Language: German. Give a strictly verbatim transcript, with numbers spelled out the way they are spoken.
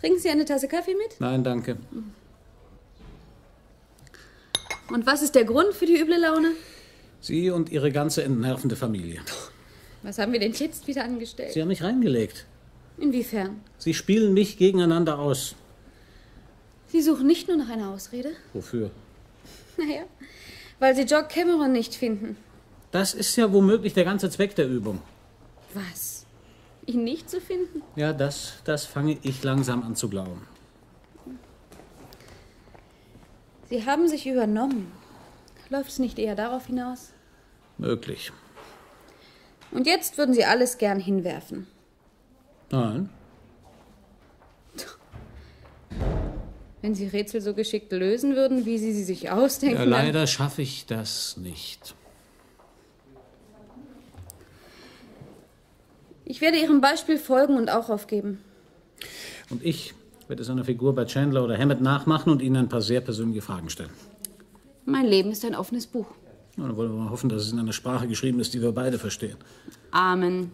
Trinken Sie eine Tasse Kaffee mit? Nein, danke. Und was ist der Grund für die üble Laune? Sie und Ihre ganze entnervende Familie. Was haben wir denn jetzt wieder angestellt? Sie haben mich reingelegt. Inwiefern? Sie spielen mich gegeneinander aus. Sie suchen nicht nur nach einer Ausrede? Wofür? Naja, weil Sie Jock Cameron nicht finden. Das ist ja womöglich der ganze Zweck der Übung. Was? Ihn nicht zu finden? Ja, das, das fange ich langsam an zu glauben. Sie haben sich übernommen. Läuft es nicht eher darauf hinaus? Möglich. Und jetzt würden Sie alles gern hinwerfen? Nein. Wenn Sie Rätsel so geschickt lösen würden, wie Sie sie sich ausdenken... Ja, leider schaffe ich das nicht. Ich werde Ihrem Beispiel folgen und auch aufgeben. Und ich werde es einer Figur bei Chandler oder Hammett nachmachen und Ihnen ein paar sehr persönliche Fragen stellen. Mein Leben ist ein offenes Buch. Ja, dann wollen wir mal hoffen, dass es in einer Sprache geschrieben ist, die wir beide verstehen. Amen.